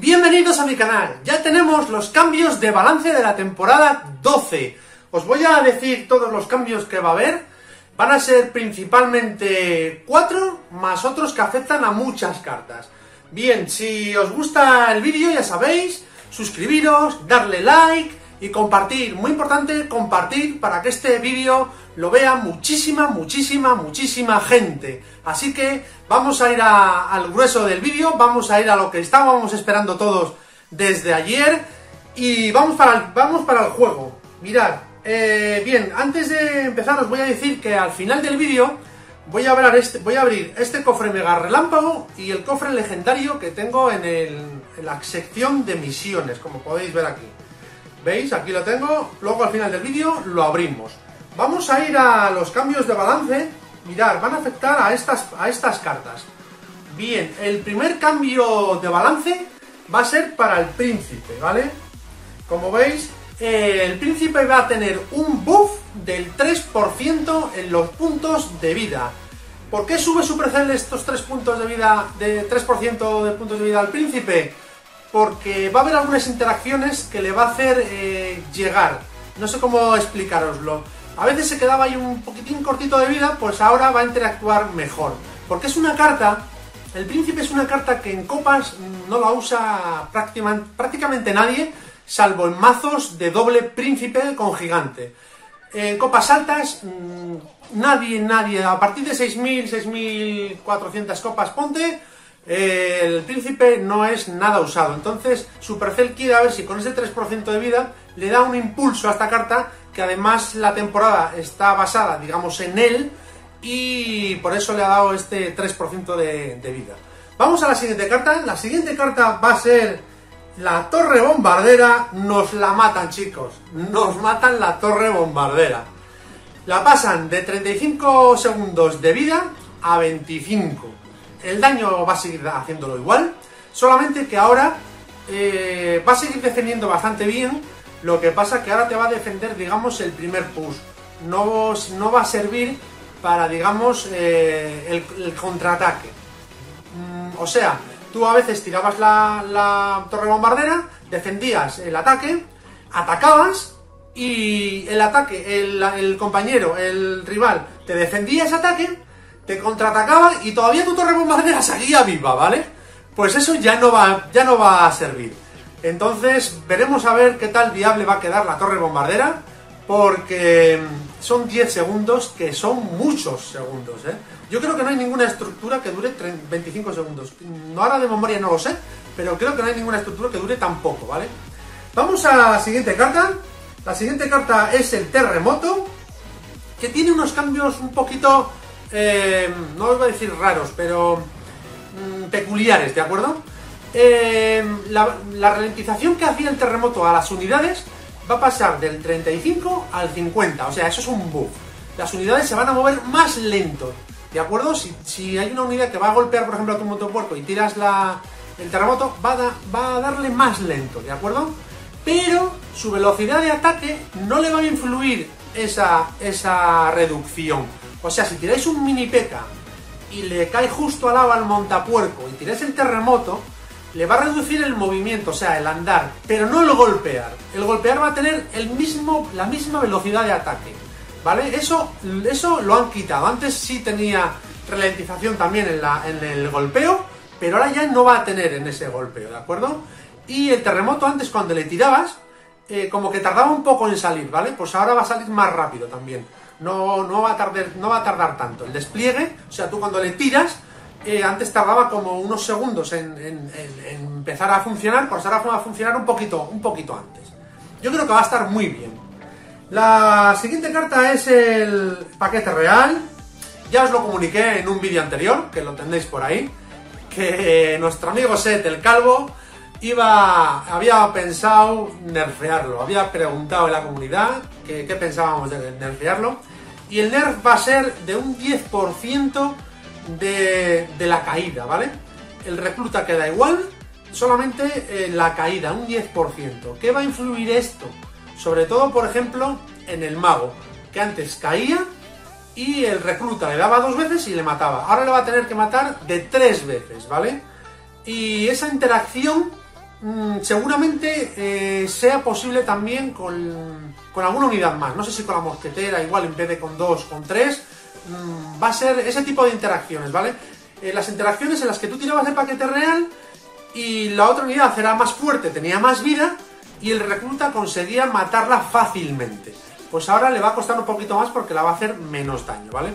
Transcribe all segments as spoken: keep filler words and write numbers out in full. Bienvenidos a mi canal, ya tenemos los cambios de balance de la temporada doce. Os voy a decir todos los cambios que va a haber. Van a ser principalmente cuatro, más otros que afectan a muchas cartas. Bien, si os gusta el vídeo ya sabéis, suscribiros, darle like y compartir. Muy importante compartir para que este vídeo lo vea muchísima, muchísima, muchísima gente. Así que vamos a ir a, al grueso del vídeo, vamos a ir a lo que estábamos esperando todos desde ayer. Y vamos para el, vamos para el juego. Mirad, eh, bien, antes de empezar os voy a decir que al final del vídeo voy a, abrir este, voy a abrir este cofre mega relámpago y el cofre legendario que tengo en, el, en la sección de misiones, como podéis ver aquí. ¿Veis? Aquí lo tengo, luego al final del vídeo lo abrimos. Vamos a ir a los cambios de balance. Mirad, van a afectar a estas, a estas cartas. Bien, el primer cambio de balance va a ser para el príncipe, ¿vale? Como veis, eh, el príncipe va a tener un buff del tres por ciento en los puntos de vida. ¿Por qué sube Supercell estos tres puntos de vida, de tres por ciento de puntos de vida al príncipe? Porque va a haber algunas interacciones que le va a hacer eh, llegar. No sé cómo explicaroslo. A veces se quedaba ahí un poquitín cortito de vida, pues ahora va a interactuar mejor. Porque es una carta, el príncipe es una carta que en copas no la usa prácticamente nadie, salvo en mazos de doble príncipe con gigante. En copas altas, nadie, nadie, a partir de seis mil, seis mil cuatrocientas copas, ponte... El príncipe no es nada usado. Entonces Supercell quiere a ver si con ese tres por ciento de vida le da un impulso a esta carta, que además la temporada está basada, digamos, en él, y por eso le ha dado este tres por ciento de, de vida. Vamos a la siguiente carta. La siguiente carta va a ser la torre bombardera. Nos la matan, chicos. Nos matan la torre bombardera. La pasan de treinta y cinco segundos de vida a veinticinco. El daño va a seguir haciéndolo igual, solamente que ahora eh, va a seguir defendiendo bastante bien. Lo que pasa que ahora te va a defender, digamos, el primer push. No, no va a servir para, digamos, eh, el, el contraataque. Mm, o sea, tú a veces tirabas la, la torre bombardera, defendías el ataque, atacabas y el ataque, el, el compañero, el rival, te defendía ese ataque... Te contraatacaba y todavía tu torre bombardera seguía viva, ¿vale? Pues eso ya no va, ya no va a servir. Entonces veremos a ver qué tal viable va a quedar la torre bombardera, porque son diez segundos, que son muchos segundos, ¿eh? Yo creo que no hay ninguna estructura que dure veinticinco segundos. Ahora de memoria no lo sé, pero creo que no hay ninguna estructura que dure tampoco, ¿vale? Vamos a la siguiente carta. La siguiente carta es el terremoto, que tiene unos cambios un poquito... Eh, no os voy a decir raros, pero mm, peculiares, ¿de acuerdo? Eh, la, la ralentización que hacía el terremoto a las unidades va a pasar del treinta y cinco al cincuenta, o sea, eso es un buff. Las unidades se van a mover más lento, ¿de acuerdo? Si, si hay una unidad que va a golpear, por ejemplo, a tu motopuerco y tiras la, el terremoto, va a, da, va a darle más lento, ¿de acuerdo? Pero su velocidad de ataque no le va a influir esa, esa reducción. O sea, si tiráis un mini P E K A y le cae justo al lado al montapuerco y tiráis el terremoto, le va a reducir el movimiento, o sea, el andar, pero no el golpear. El golpear va a tener el mismo, la misma velocidad de ataque, ¿vale? Eso, eso lo han quitado. Antes sí tenía ralentización también en, la, en el golpeo, pero ahora ya no va a tener en ese golpeo, ¿de acuerdo? Y el terremoto antes, cuando le tirabas, eh, como que tardaba un poco en salir, ¿vale? Pues ahora va a salir más rápido también. No, no, va a tardar, no va a tardar tanto. El despliegue, o sea, tú cuando le tiras, eh, antes tardaba como unos segundos en, en, en, en empezar a funcionar, pues ahora va a funcionar un poquito, un poquito antes. Yo creo que va a estar muy bien. La siguiente carta es el paquete real. Ya os lo comuniqué en un vídeo anterior, que lo tendréis por ahí, que nuestro amigo Seth, el calvo, iba, había pensado nerfearlo, había preguntado en la comunidad qué pensábamos de nerfearlo, y el nerf va a ser de un diez por ciento de, de la caída, ¿vale? El recluta queda igual, solamente eh, la caída, un diez por ciento. ¿Qué va a influir esto? Sobre todo, por ejemplo, en el mago, que antes caía y el recluta le daba dos veces y le mataba. Ahora le va a tener que matar de tres veces, ¿vale? Y esa interacción mmm, seguramente eh, sea posible también con, con alguna unidad más. No sé si con la mosquetera, igual en vez de con dos, con tres. Mmm, va a ser ese tipo de interacciones, ¿vale? Eh, las interacciones en las que tú tirabas de paquete real y la otra unidad era más fuerte, tenía más vida y el recluta conseguía matarla fácilmente. Pues ahora le va a costar un poquito más porque la va a hacer menos daño, ¿vale?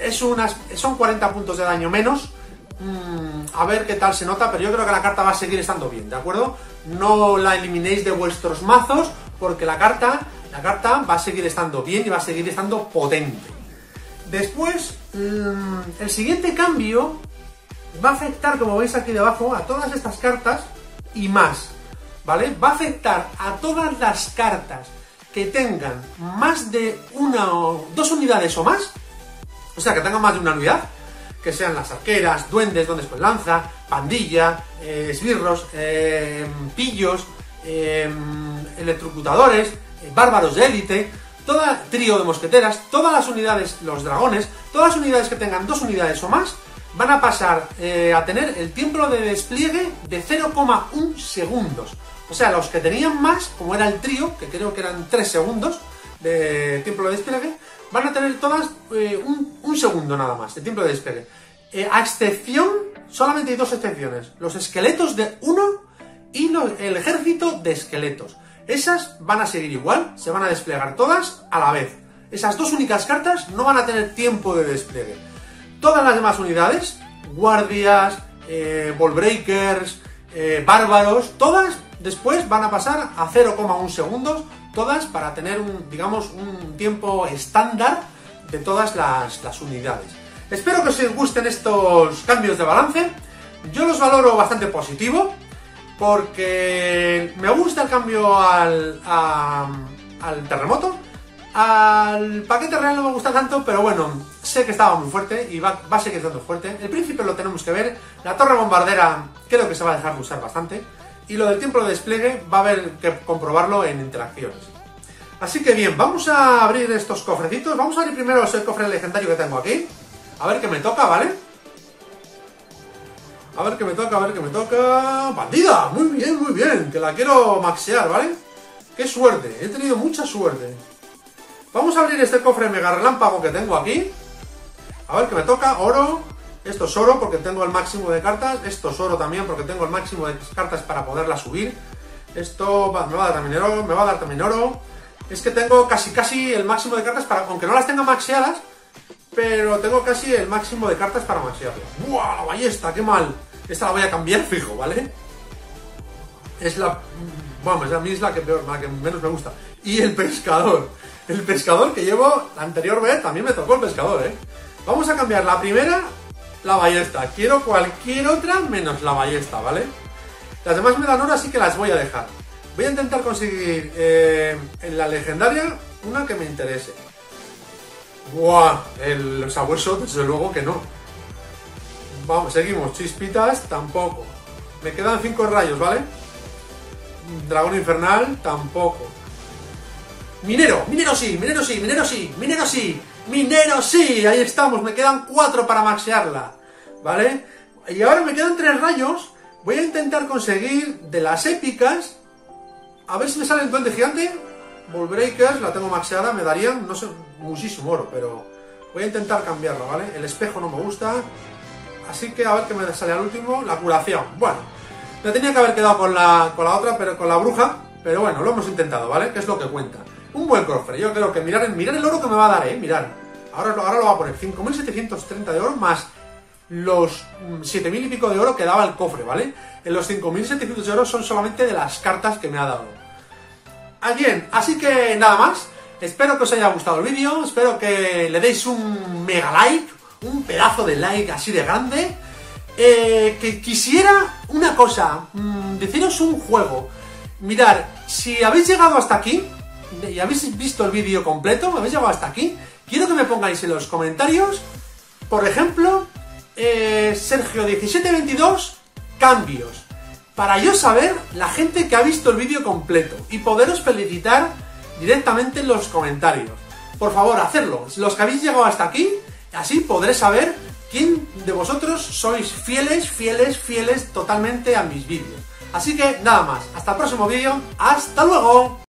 Es unas, son cuarenta puntos de daño menos. Mm, a ver qué tal se nota, pero yo creo que la carta va a seguir estando bien, ¿de acuerdo? No la eliminéis de vuestros mazos porque la carta, la carta va a seguir estando bien y va a seguir estando potente. Después, mm, el siguiente cambio va a afectar, como veis aquí debajo, a todas estas cartas y más, ¿vale? Va a afectar a todas las cartas que tengan más de una o dos unidades o más, o sea, que tengan más de una unidad, que sean las arqueras, duendes, duendes con lanza, pandilla, eh, esbirros, eh, pillos, eh, electrocutadores, eh, bárbaros de élite, todo trío de mosqueteras, todas las unidades, los dragones, todas las unidades que tengan dos unidades o más, van a pasar eh, a tener el tiempo de despliegue de cero coma uno segundos. O sea, los que tenían más, como era el trío, que creo que eran tres segundos de tiempo de despegue, van a tener todas eh, un, un segundo nada más de tiempo de despegue. Eh, a excepción, solamente hay dos excepciones, los esqueletos de uno y los, el ejército de esqueletos. Esas van a seguir igual, se van a desplegar todas a la vez. Esas dos únicas cartas no van a tener tiempo de despliegue. Todas las demás unidades, guardias, eh, ballbreakers, eh, bárbaros, todas... Después van a pasar a cero coma uno segundos, todas para tener un, digamos, un tiempo estándar de todas las, las unidades. Espero que os gusten estos cambios de balance. Yo los valoro bastante positivo, porque me gusta el cambio al, a, al terremoto. Al paquete real no me gusta tanto, pero bueno, sé que estaba muy fuerte y va, va a seguir estando fuerte. El príncipe lo tenemos que ver, la torre bombardera creo que se va a dejar de usar bastante. Y lo del tiempo de despliegue va a haber que comprobarlo en interacciones. Así que bien, vamos a abrir estos cofrecitos. Vamos a abrir primero el cofre legendario que tengo aquí. A ver qué me toca, ¿vale? A ver qué me toca, a ver qué me toca... ¡Bandida! Muy bien, muy bien. Que la quiero maxear, ¿vale? ¡Qué suerte! He tenido mucha suerte. Vamos a abrir este cofre mega relámpago que tengo aquí. A ver qué me toca. Oro... Esto es oro porque tengo el máximo de cartas. Esto es oro también porque tengo el máximo de cartas para poderla subir. Esto va, me va a dar también oro, me va a dar también oro. Es que tengo casi casi el máximo de cartas para... Aunque no las tenga maxeadas, pero tengo casi el máximo de cartas para maxearlas. ¡Buah, la ballesta! ¡Qué mal! Esta la voy a cambiar fijo, ¿vale? Es la... Vamos, bueno, a mí es la que, peor, la que menos me gusta. Y el pescador. El pescador que llevo la anterior vez también me tocó el pescador, ¿eh? Vamos a cambiar la primera... La ballesta, quiero cualquier otra menos la ballesta, ¿vale? Las demás me dan oro, así que las voy a dejar. Voy a intentar conseguir eh, en la legendaria una que me interese. ¡Buah! El sabueso, desde luego que no. Vamos, seguimos. Chispitas, tampoco. Me quedan cinco rayos, ¿vale? Dragón infernal, tampoco. Minero, minero sí, minero sí, minero sí, minero sí. ¡Minero sí! Ahí estamos, me quedan cuatro para maxearla, ¿vale? Y ahora me quedan tres rayos. Voy a intentar conseguir de las épicas. A ver si me sale el duende gigante. Ballbreakers, la tengo maxeada, me darían, no sé, muchísimo oro, pero voy a intentar cambiarla, ¿vale? El espejo no me gusta, así que a ver qué me sale al último. La curación, bueno, me tenía que haber quedado con la, con la otra, pero con la bruja, pero bueno, lo hemos intentado, ¿vale? Que es lo que cuenta. Un buen cofre, yo creo que mirar, mirar el oro que me va a dar, eh, mirar. Ahora, ahora lo va a poner cinco mil setecientos treinta de oro más los siete mil y pico de oro que daba el cofre, ¿vale? En los cinco mil setecientos de oro son solamente de las cartas que me ha dado. Bien, así que nada más. Espero que os haya gustado el vídeo, espero que le deis un mega like, un pedazo de like así de grande. Eh, que quisiera una cosa, mmm, deciros un juego. Mirad, si habéis llegado hasta aquí... y habéis visto el vídeo completo, me habéis llegado hasta aquí, quiero que me pongáis en los comentarios, por ejemplo, eh, Sergio diecisiete veintidós, cambios, para yo saber la gente que ha visto el vídeo completo y poderos felicitar directamente en los comentarios. Por favor, hacedlo, los que habéis llegado hasta aquí, así podré saber quién de vosotros sois fieles, fieles, fieles totalmente a mis vídeos. Así que nada más, hasta el próximo vídeo, ¡hasta luego!